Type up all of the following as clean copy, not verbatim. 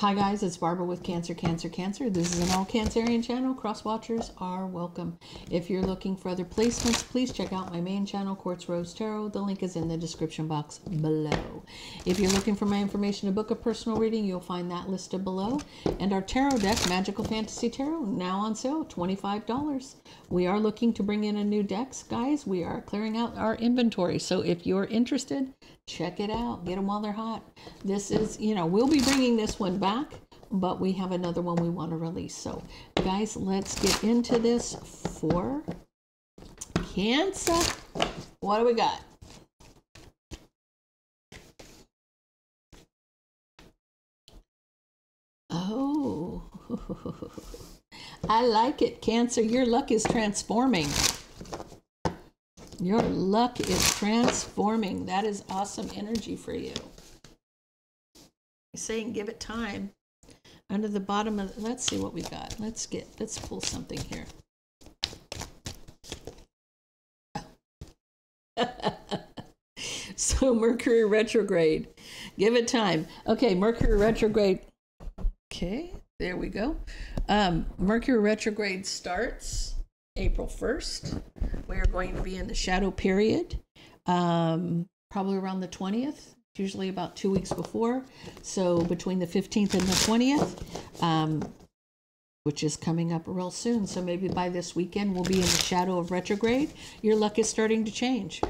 Hi guys, it's Barbara with Cancer, Cancer, Cancer. This is an all Cancerian channel. Cross watchers are welcome. If you're looking for other placements, please check out my main channel, Quartz Rose Tarot. The link is in the description box below. If you're looking for my information to book a personal reading, you'll find that listed below. And our tarot deck, Magical Fantasy Tarot, now on sale, $25. We are looking to bring in a new decks, guys. We are clearing out our inventory. So if you're interested, check it out. Get them while they're hot. This is, you know, we'll be bringing this one back, but we have another one we want to release. So guys, let's get into this for Cancer. What do we got? Oh, I like it, Cancer. Your luck is transforming. Your luck is transforming. That is awesome energy for you. Saying give it time. Under the bottom of, let's see what we got. Let's pull something here. So Mercury retrograde. Give it time. Okay, Mercury retrograde. Okay, there we go. Mercury retrograde starts April 1st. We are going to be in the shadow period, probably around the 20th, usually about 2 weeks before. So between the 15th and the 20th, which is coming up real soon. So maybe by this weekend, we'll be in the shadow of retrograde. Your luck is starting to change.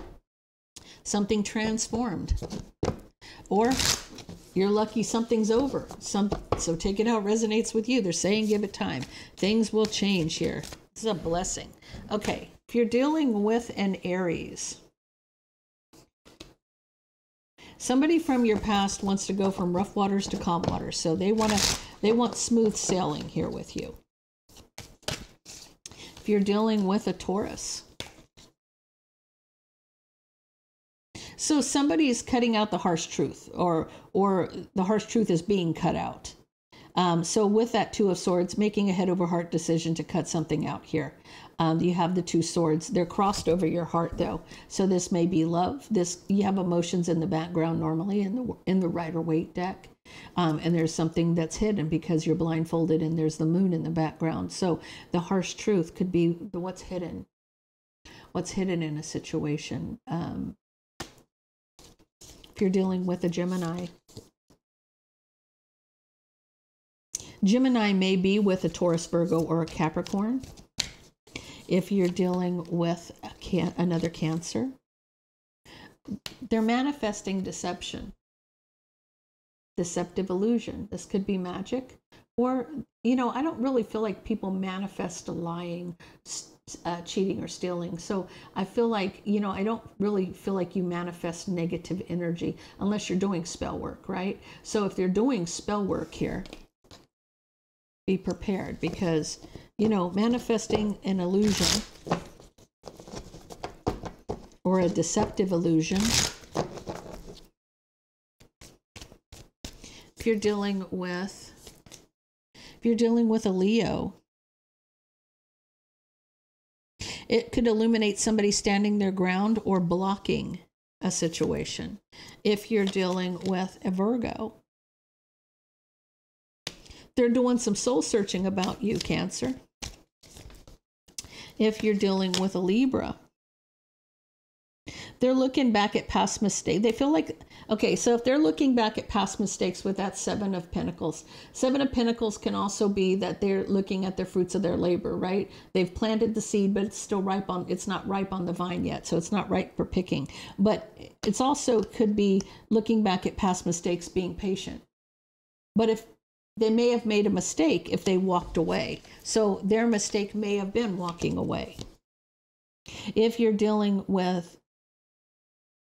Something transformed. Or you're lucky something's over. So take it out, resonates with you. They're saying give it time. Things will change here. This is a blessing. Okay, if you're dealing with an Aries, somebody from your past wants to go from rough waters to calm waters. So they want smooth sailing here with you. If you're dealing with a Taurus, so somebody is cutting out the harsh truth, or the harsh truth is being cut out. So with that Two of Swords, making a head over heart decision to cut something out here. You have the Two Swords. They're crossed over your heart though. So this may be love. This, you have emotions in the background normally in the Rider-Waite deck. And there's something that's hidden because you're blindfolded and there's the moon in the background. So the harsh truth could be what's hidden. What's hidden in a situation. If you're dealing with a Gemini. Gemini may be with a Taurus, Virgo, or a Capricorn. If you're dealing with another Cancer, they're manifesting deception, deceptive illusion. This could be magic, or, you know, I don't really feel like people manifest lying, cheating, or stealing. So I feel like, you know, I don't really feel like you manifest negative energy unless you're doing spell work, right? So if they're doing spell work here, be prepared, because, you know, manifesting an illusion or a deceptive illusion. If you're dealing with a Leo, it could illuminate somebody standing their ground or blocking a situation. If you're dealing with a Virgo, they're doing some soul searching about you, Cancer. If you're dealing with a Libra, they're looking back at past mistakes. They feel like, okay, so if they're looking back at past mistakes with that Seven of Pentacles. Seven of Pentacles can also be that they're looking at the fruits of their labor, right? They've planted the seed, but it's still ripe on, it's not ripe on the vine yet. So it's not ripe for picking, but it's also could be looking back at past mistakes, being patient. But if they may have made a mistake, if they walked away. So their mistake may have been walking away. If you're dealing with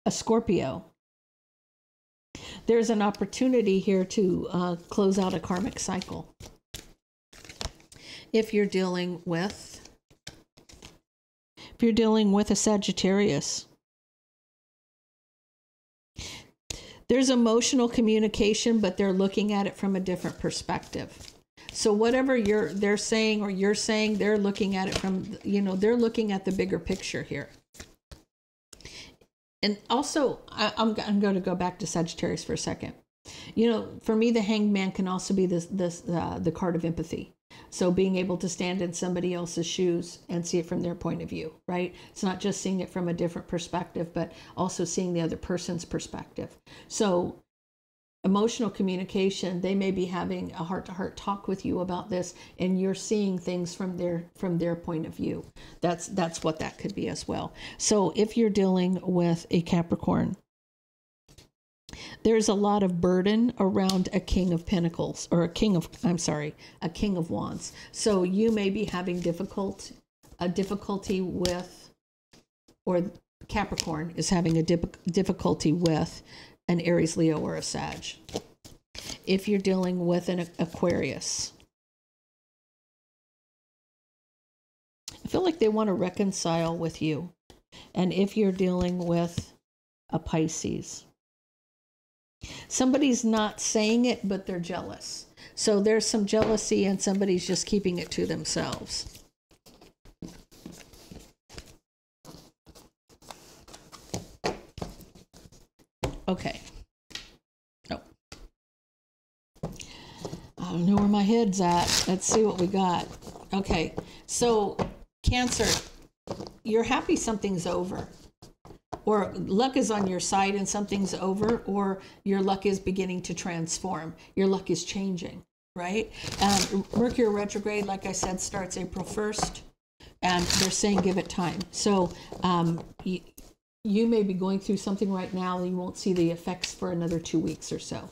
a Scorpio, there's an opportunity here to close out a karmic cycle. If you're dealing with a Sagittarius, there's emotional communication, but they're looking at it from a different perspective. So whatever they're saying or you're saying, they're looking at it from, you know, they're looking at the bigger picture here. And also, I'm going to go back to Sagittarius for a second. You know, for me, the Hanged Man can also be the card of empathy. So being able to stand in somebody else's shoes and see it from their point of view, right? It's not just seeing it from a different perspective, but also seeing the other person's perspective. So emotional communication, they may be having a heart-to-heart talk with you about this, and you're seeing things from their point of view. That's what that could be as well. So if you're dealing with a Capricorn, there's a lot of burden around a King of Pentacles, or a King of Wands. So you may be having difficulty with, or Capricorn is having a difficulty with an Aries, Leo, or a Sag. If you're dealing with an Aquarius, I feel like they want to reconcile with you. And if you're dealing with a Pisces, somebody's not saying it, but they're jealous. So there's some jealousy and somebody's just keeping it to themselves. Okay. Oh. I don't know where my head's at. Let's see what we got. Okay. So Cancer, you're happy something's over. Or luck is on your side and something's over, or your luck is beginning to transform. Your luck is changing, right? Mercury retrograde, like I said, starts April 1st, and they're saying give it time. So you may be going through something right now and you won't see the effects for another 2 weeks or so.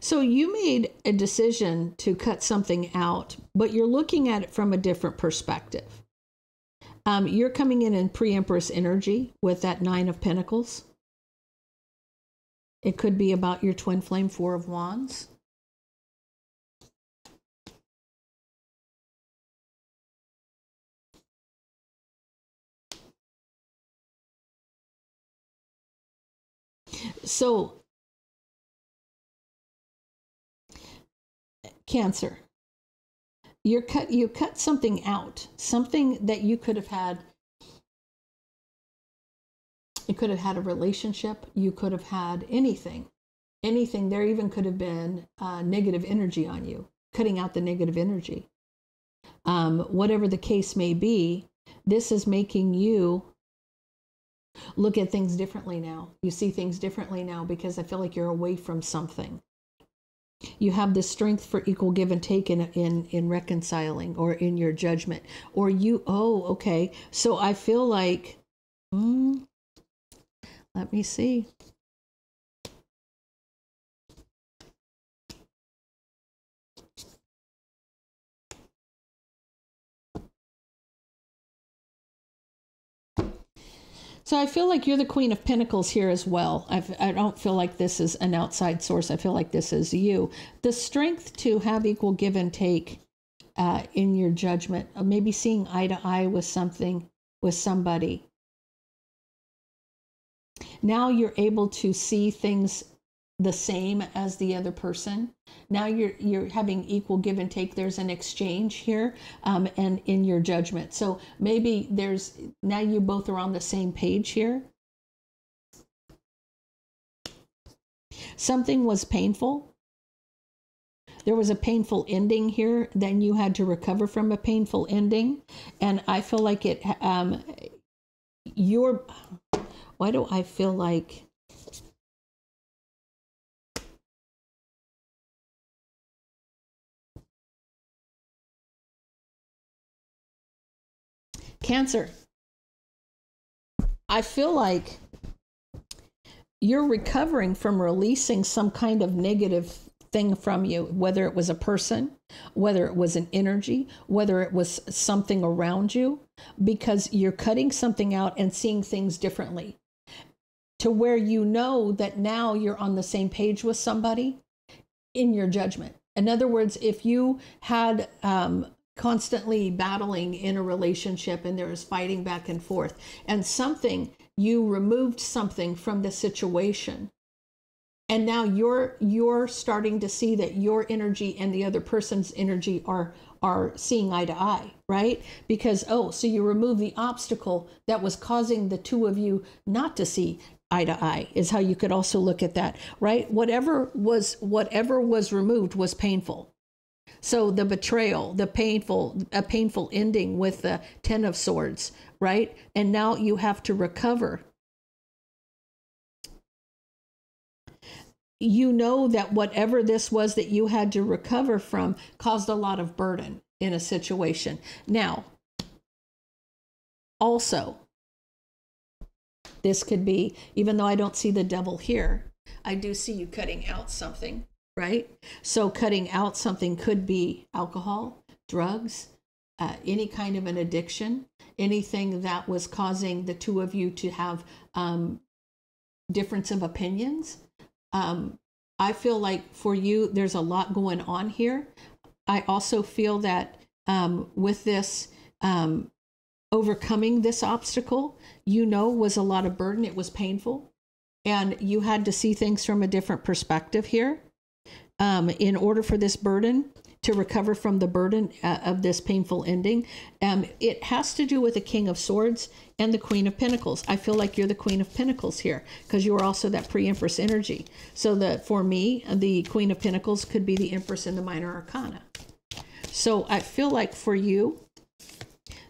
So you made a decision to cut something out, but you're looking at it from a different perspective. You're coming in pre-Empress energy with that 9 of Pentacles. It could be about your twin flame, 4 of Wands. So Cancer, you cut something out, something that you could have had. You could have had a relationship. You could have had anything. There even could have been negative energy on you, cutting out the negative energy. Whatever the case may be, this is making you look at things differently now. You see things differently now because I feel like you're away from something. You have the strength for equal give and take in reconciling or in your judgment. Or you, oh, okay. So I feel like, let me see. So I feel like you're the Queen of Pentacles here as well. I don't feel like this is an outside source. I feel like this is you. The strength to have equal give and take in your judgment, maybe seeing eye to eye with something, with somebody. Now you're able to see things the same as the other person. Now you're having equal give and take. There's an exchange here and in your judgment. So maybe there's, now you both are on the same page here. Something was painful. There was a painful ending here. Then you had to recover from a painful ending. And I feel like it, why do I feel like Cancer, I feel like you're recovering from releasing some kind of negative thing from you, whether it was a person, whether it was an energy, whether it was something around you, because you're cutting something out and seeing things differently to where you know that now you're on the same page with somebody in your judgment. In other words, if you had constantly battling in a relationship and there was fighting back and forth and you removed something from the situation And now you're starting to see that your energy and the other person's energy are seeing eye to eye, right? Because, oh, so you remove the obstacle that was causing the two of you not to see eye to eye, is how you could also look at that, right? Whatever was removed was painful. So the betrayal, a painful ending with the Ten of Swords, right? And now you have to recover. You know that whatever this was that you had to recover from caused a lot of burden in a situation. Now, also, this could be, even though I don't see the devil here, I do see you cutting out something, right? So cutting out something could be alcohol, drugs, any kind of an addiction, anything that was causing the two of you to have difference of opinions. I feel like for you, there's a lot going on here. I also feel that with this, overcoming this obstacle, you know, was a lot of burden. It was painful. And you had to see things from a different perspective here. In order for this burden to recover from the burden of this painful ending, it has to do with the King of Swords and the Queen of Pentacles. I feel like you're the Queen of Pentacles here because you are also that pre-Empress energy. So that for me, the Queen of Pentacles could be the Empress in the Minor Arcana. So I feel like for you,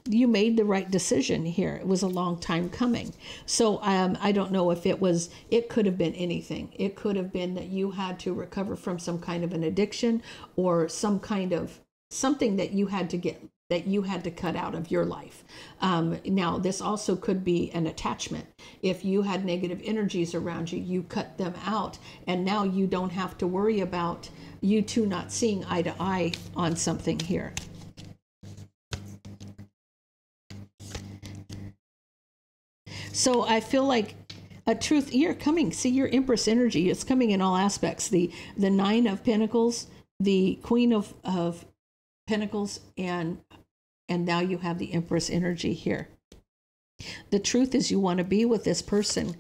you made the right decision here. It was a long time coming. So I don't know if it could have been anything. It could have been that you had to recover from some kind of an addiction or some kind of something that you had to cut out of your life. Now, this also could be an attachment. If you had negative energies around you, you cut them out, and now you don't have to worry about you two not seeing eye to eye on something here. So I feel like a truth, you're coming, see your Empress energy, it's coming in all aspects. The Nine of Pentacles, the Queen of Pentacles, and now you have the Empress energy here. The truth is you want to be with this person.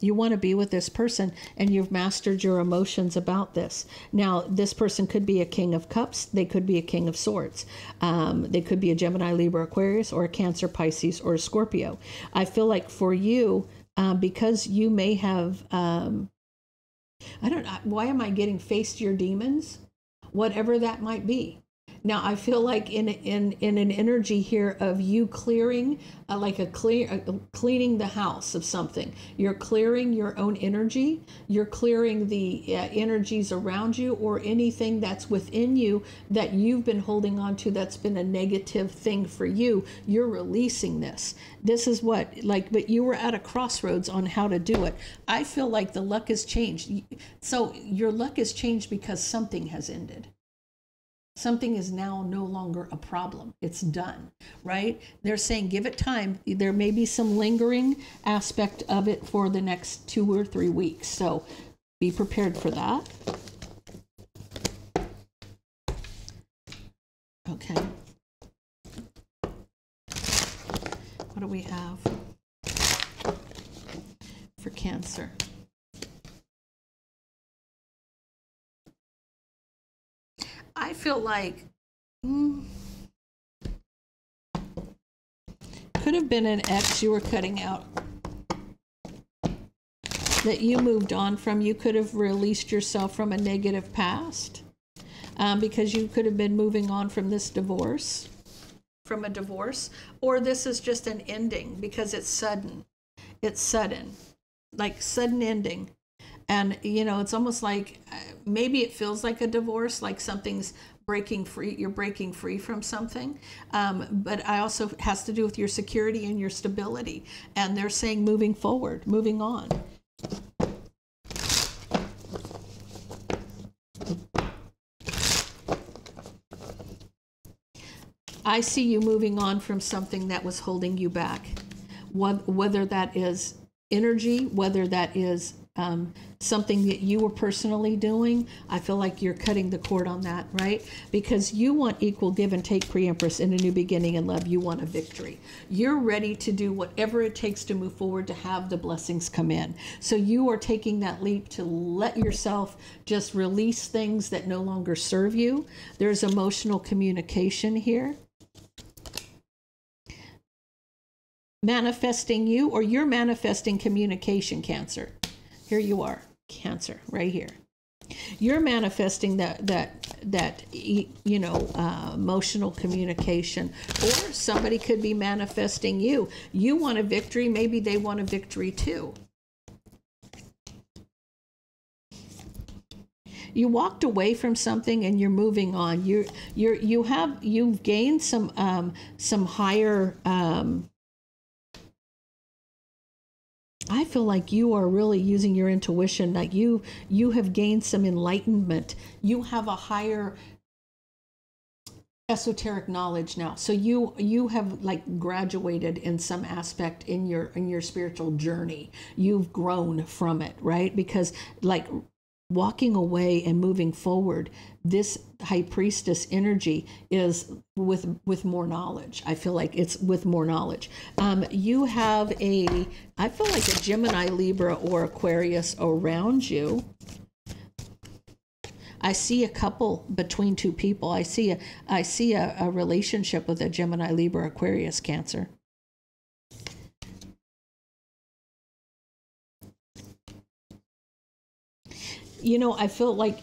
You want to be with this person, and you've mastered your emotions about this. Now, this person could be a King of Cups. They could be a King of Swords. They could be a Gemini, Libra, Aquarius, or a Cancer, Pisces, or a Scorpio. I feel like for you, because you may have, I don't know, why am I getting face to your demons? Whatever that might be. Now, I feel like in an energy here of you clearing, cleaning the house of something. You're clearing your own energy. You're clearing the energies around you or anything that's within you that you've been holding on to that's been a negative thing for you. You're releasing this. This is what, like, but you were at a crossroads on how to do it. I feel like the luck has changed. So your luck has changed because something has ended. Something is now no longer a problem. It's done, right? They're saying give it time. There may be some lingering aspect of it for the next 2 or 3 weeks. So be prepared for that. Okay. What do we have for Cancer? I feel like could have been an ex you were cutting out that you moved on from. You could have released yourself from a negative past because you could have been moving on from this divorce, from a divorce, or this is just an ending because it's sudden. It's sudden, like sudden ending. And, you know, it's almost like maybe it feels like a divorce, like something's breaking free. You're breaking free from something. But I also has to do with your security and your stability. And they're saying moving forward, moving on. I see you moving on from something that was holding you back, whether that is energy, whether that is something that you were personally doing, I feel like you're cutting the cord on that, right? Because you want equal give and take, Pre-Empress, in a new beginning in love. You want a victory. You're ready to do whatever it takes to move forward to have the blessings come in. So you are taking that leap to let yourself just release things that no longer serve you. There's emotional communication here. Manifesting you, or you're manifesting communication, Cancer. Here you are, Cancer, right here. You're manifesting that you know, emotional communication, or somebody could be manifesting you. You want a victory, maybe they want a victory too. You walked away from something and you're moving on. You've gained some higher. I feel like you are really using your intuition, that you have gained some enlightenment. You have a higher esoteric knowledge now. So you have like graduated in some aspect in your spiritual journey. You've grown from it, right? Because like walking away and moving forward, this High Priestess energy is with more knowledge. I feel like it's with more knowledge. You have I feel like a Gemini, Libra, or Aquarius around you. I see a couple between two people. I see a relationship with a Gemini, Libra, Aquarius, Cancer. You know, I feel like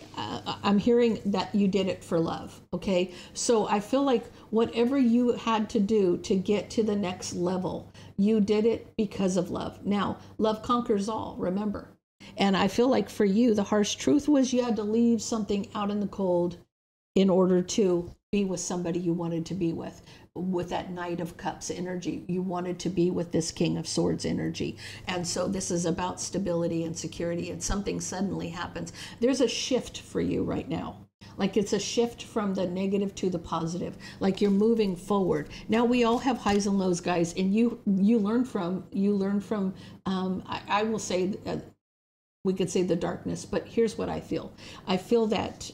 I'm hearing that you did it for love, okay? So I feel like whatever you had to do to get to the next level, you did it because of love. Now, love conquers all, remember. And I feel like for you, the harsh truth was you had to leave something out in the cold in order to be with somebody you wanted to be with that Knight of Cups energy. You wanted to be with this King of Swords energy. And so this is about stability and security, and something suddenly happens. There's a shift for you right now. Like it's a shift from the negative to the positive, like you're moving forward. Now we all have highs and lows, guys, and you learn from, I will say, we could say the darkness, but here's what I feel. I feel that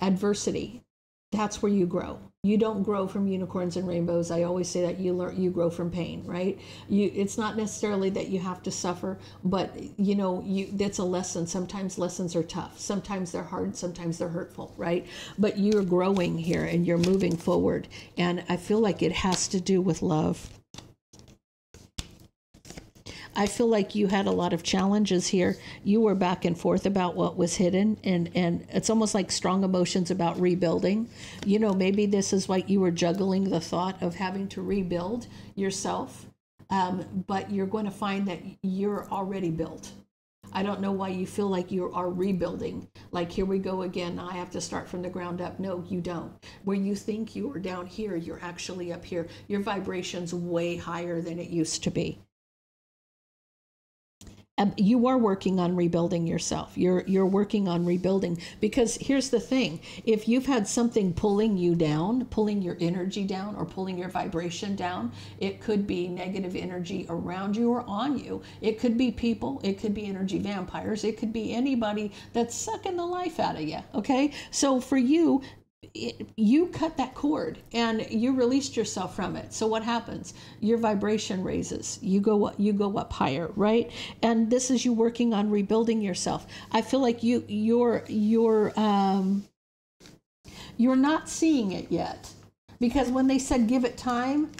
adversity, that's where you grow. You don't grow from unicorns and rainbows. I always say that you grow from pain, right? It's not necessarily that you have to suffer, but you know, that's a lesson. Sometimes lessons are tough. Sometimes they're hard. Sometimes they're hurtful, right? But you're growing here and you're moving forward. And I feel like it has to do with love. I feel like you had a lot of challenges here. You were back and forth about what was hidden, and it's almost like strong emotions about rebuilding. You know, maybe this is like you were juggling the thought of having to rebuild yourself, but you're going to find that you're already built. I don't know why you feel like you are rebuilding. Like, here we go again. I have to start from the ground up. No, you don't. Where you think you are down here, you're actually up here. Your vibration's way higher than it used to be. You are working on rebuilding yourself. You're working on rebuilding, because here's the thing. If you've had something pulling you down, pulling your energy down or pulling your vibration down, it could be negative energy around you or on you. It could be people. It could be energy vampires. It could be anybody that's sucking the life out of you. Okay. So for you, you cut that cord and you released yourself from it. So what happens? Your vibration raises. You go up higher, right? And this is you working on rebuilding yourself. I feel like you're not seeing it yet, because when they said give it time,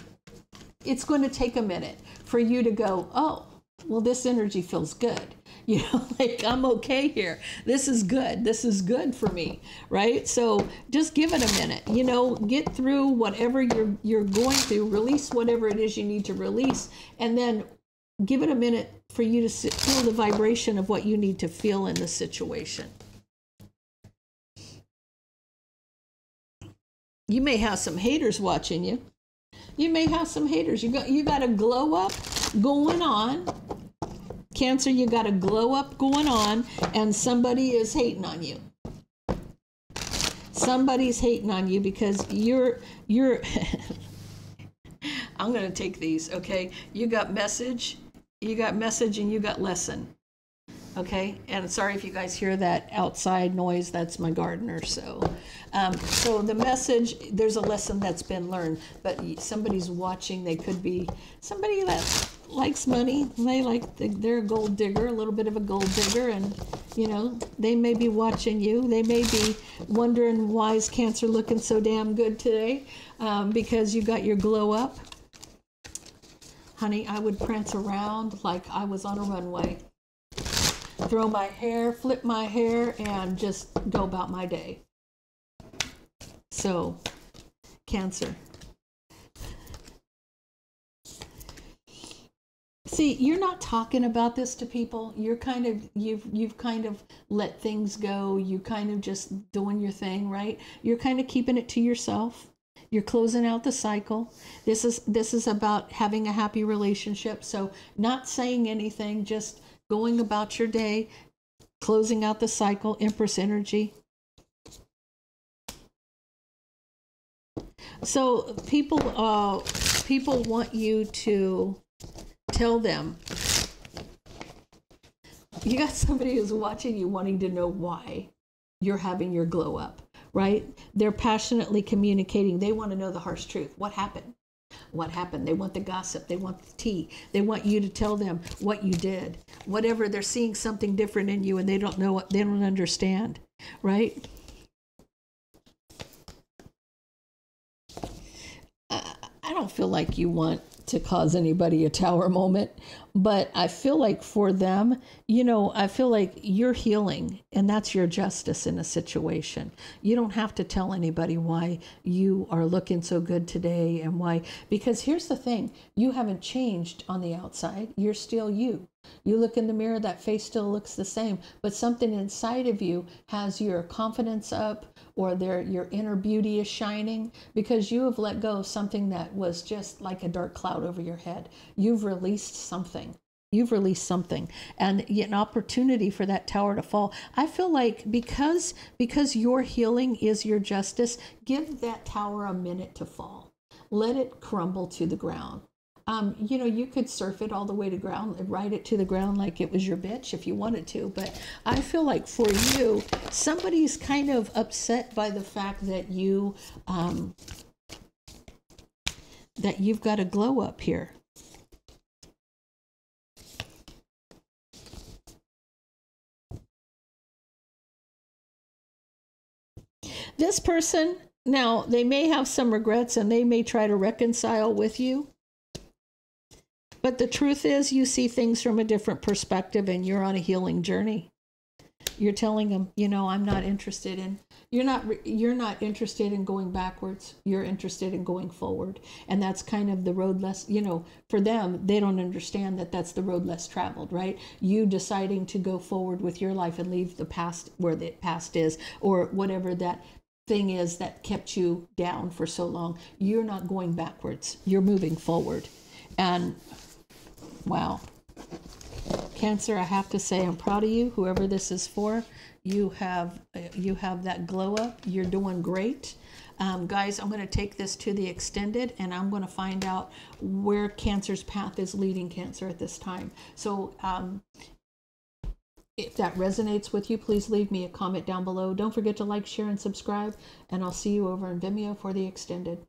it's going to take a minute for you to go, oh, well, this energy feels good. You know, like, I'm okay here. This is good. This is good for me, right? So just give it a minute, you know, get through whatever you're going through, release whatever it is you need to release, and then give it a minute for you to feel the vibration of what you need to feel in the situation. You may have some haters watching you. You may have some haters. You got a glow up going on. Cancer, you got a glow up going on, and somebody is hating on you. Somebody's hating on you because you're I'm going to take these, okay? You got message and you got lesson. Okay, and sorry if you guys hear that outside noise, that's my gardener. So the message, there's a lesson that's been learned, but somebody's watching. They could be somebody that likes money. They like, they're a gold digger, a little bit of a gold digger, and you know, they may be watching you. They may be wondering why is Cancer looking so damn good today, because you got your glow up. Honey, I would prance around like I was on a runway. Throw my hair, flip my hair, and just go about my day. So, Cancer. See, you're not talking about this to people. You're kind of, you've kind of let things go. You kind of just doing your thing, right? You're kind of keeping it to yourself. You're closing out the cycle. This is about having a happy relationship. So not saying anything, just going about your day, closing out the cycle, Empress energy. So people want you to tell them. You got somebody who's watching you wanting to know why you're having your glow up, right? They're passionately communicating. They want to know the harsh truth. What happened? What happened? They want the gossip. They want the tea. They want you to tell them what you did. Whatever, they're seeing something different in you and they don't know what, they don't understand, right? I don't feel like you want to cause anybody a tower moment, but I feel like for them, you know, I feel like you're healing and that's your justice in a situation. You don't have to tell anybody why you are looking so good today and why, because here's the thing, you haven't changed on the outside. You're still you. You look in the mirror, that face still looks the same, but something inside of you has your confidence up, or your inner beauty is shining because you have let go of something that was just like a dark cloud over your head. You've released something. You've released something, and yet an opportunity for that tower to fall. I feel like because your healing is your justice, give that tower a minute to fall. Let it crumble to the ground. You know, you could surf it all the way to ground and ride it to the ground like it was your bitch if you wanted to. But I feel like for you, somebody's kind of upset by the fact that you, that you've got a glow up here. This person, now they may have some regrets and they may try to reconcile with you. But the truth is you see things from a different perspective and you're on a healing journey. You're telling them, you know, I'm not interested in, you're not interested in going backwards. You're interested in going forward. And that's kind of the road less, you know, for them, they don't understand that that's the road less traveled, right? You deciding to go forward with your life and leave the past where the past is, or whatever that thing is that kept you down for so long. You're not going backwards. You're moving forward. And wow, Cancer, I have to say I'm proud of you. Whoever this is for, you have that glow up. You're doing great. Guys, I'm going to take this to the extended and I'm going to find out where Cancer's path is leading Cancer at this time. So if that resonates with you, please leave me a comment down below. Don't forget to like, share, and subscribe, and I'll see you over in Vimeo for the extended.